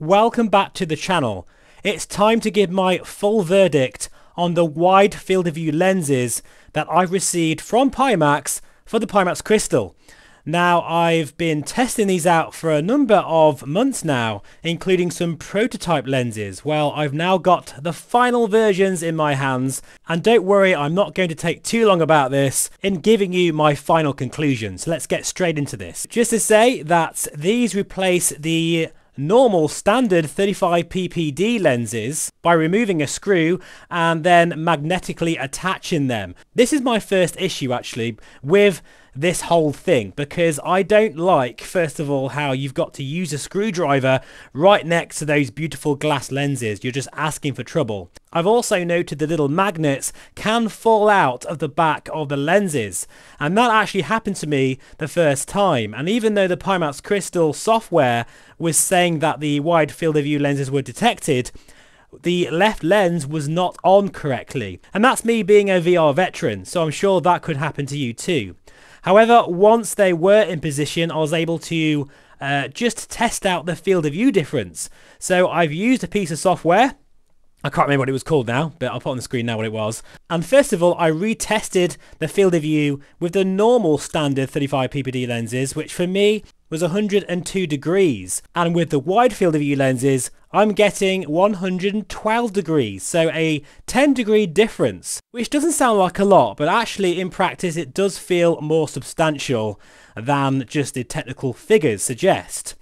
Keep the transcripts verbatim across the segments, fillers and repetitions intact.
Welcome back to the channel. It's time to give my full verdict on the wide field of view lenses that I've received from Pimax for the Pimax Crystal. Now, I've been testing these out for a number of months now, including some prototype lenses. Well, I've now got the final versions in my hands, and don't worry, I'm not going to take too long about this in giving you my final conclusion. So let's get straight into this. Just to say that these replace the normal standard thirty-five P P D lenses by removing a screw and then magnetically attaching them. This is my first issue actually with this whole thing, because I don't like, first of all, how you've got to use a screwdriver right next to those beautiful glass lenses. You're just asking for trouble. I've also noted the little magnets can fall out of the back of the lenses, and that actually happened to me the first time. And even though the Pimax Crystal software was saying that the wide field of view lenses were detected, the left lens was not on correctly. And that's me being a V R veteran, so I'm sure that could happen to you too. However, once they were in position, I was able to uh, just test out the field of view difference. So I've used a piece of software. I can't remember what it was called now, but I'll put on the screen now what it was. And first of all, I retested the field of view with the normal standard thirty-five P P D lenses, which for me was one hundred and two degrees. And with the wide field of view lenses, I'm getting one hundred and twelve degrees, so a ten degree difference, which doesn't sound like a lot, but actually in practice it does feel more substantial than just the technical figures suggest.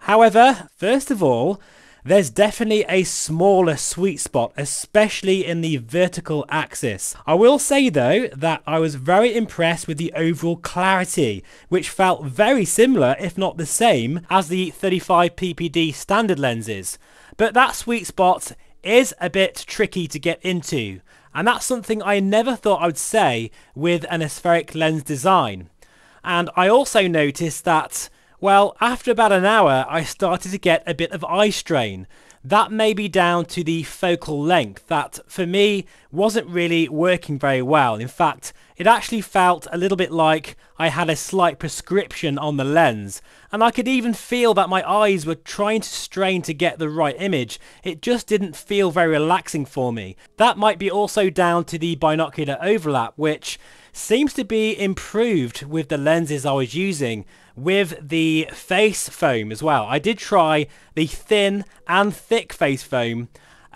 However, first of all, there's definitely a smaller sweet spot, especially in the vertical axis. I will say though that I was very impressed with the overall clarity, which felt very similar, if not the same, as the thirty-five P P D standard lenses. But that sweet spot is a bit tricky to get into, and that's something I never thought I would say with an aspheric lens design. And I also noticed that, well, after about an hour, I started to get a bit of eye strain. That may be down to the focal length that, for me, wasn't really working very well. In fact, it actually felt a little bit like I had a slight prescription on the lens, and I could even feel that my eyes were trying to strain to get the right image. It just didn't feel very relaxing for me. That might be also down to the binocular overlap, which seems to be improved with the lenses I was using with the face foam as well. I did try the thin and thick face foam.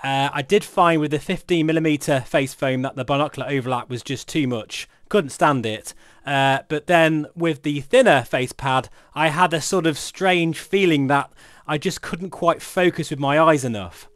Uh, I did find with the fifteen millimeter face foam that the binocular overlap was just too much. Couldn't stand it. Uh, but then with the thinner face pad, I had a sort of strange feeling that I just couldn't quite focus with my eyes enough.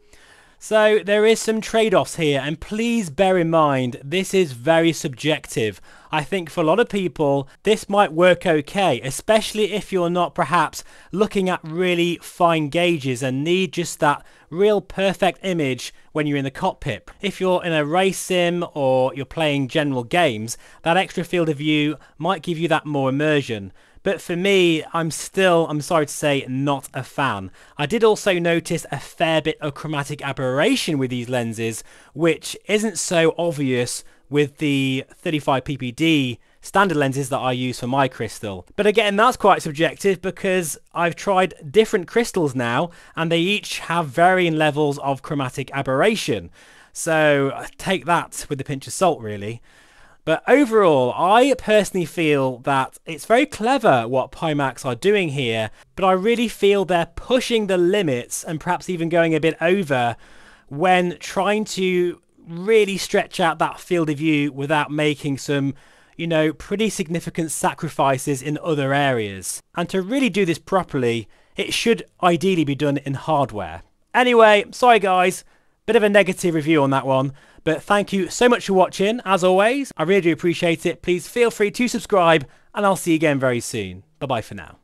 So there is some trade-offs here, and please bear in mind this is very subjective. I think for a lot of people this might work okay, especially if you're not perhaps looking at really fine gauges and need just that real perfect image when you're in the cockpit. If you're in a race sim or you're playing general games, that extra field of view might give you that more immersion. But for me, I'm still, I'm sorry to say, not a fan. I did also notice a fair bit of chromatic aberration with these lenses, which isn't so obvious with the thirty-five P P D standard lenses that I use for my crystal. But again, that's quite subjective, because I've tried different crystals now and they each have varying levels of chromatic aberration. So take that with a pinch of salt, really. But overall, I personally feel that it's very clever what Pimax are doing here, but I really feel they're pushing the limits and perhaps even going a bit over when trying to really stretch out that field of view without making some, you know, pretty significant sacrifices in other areas. And to really do this properly, it should ideally be done in hardware. Anyway, sorry guys, bit of a negative review on that one. But thank you so much for watching, as always. I really do appreciate it. Please feel free to subscribe, and I'll see you again very soon. Bye-bye for now.